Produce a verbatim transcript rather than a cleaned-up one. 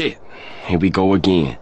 Shit, here we go again.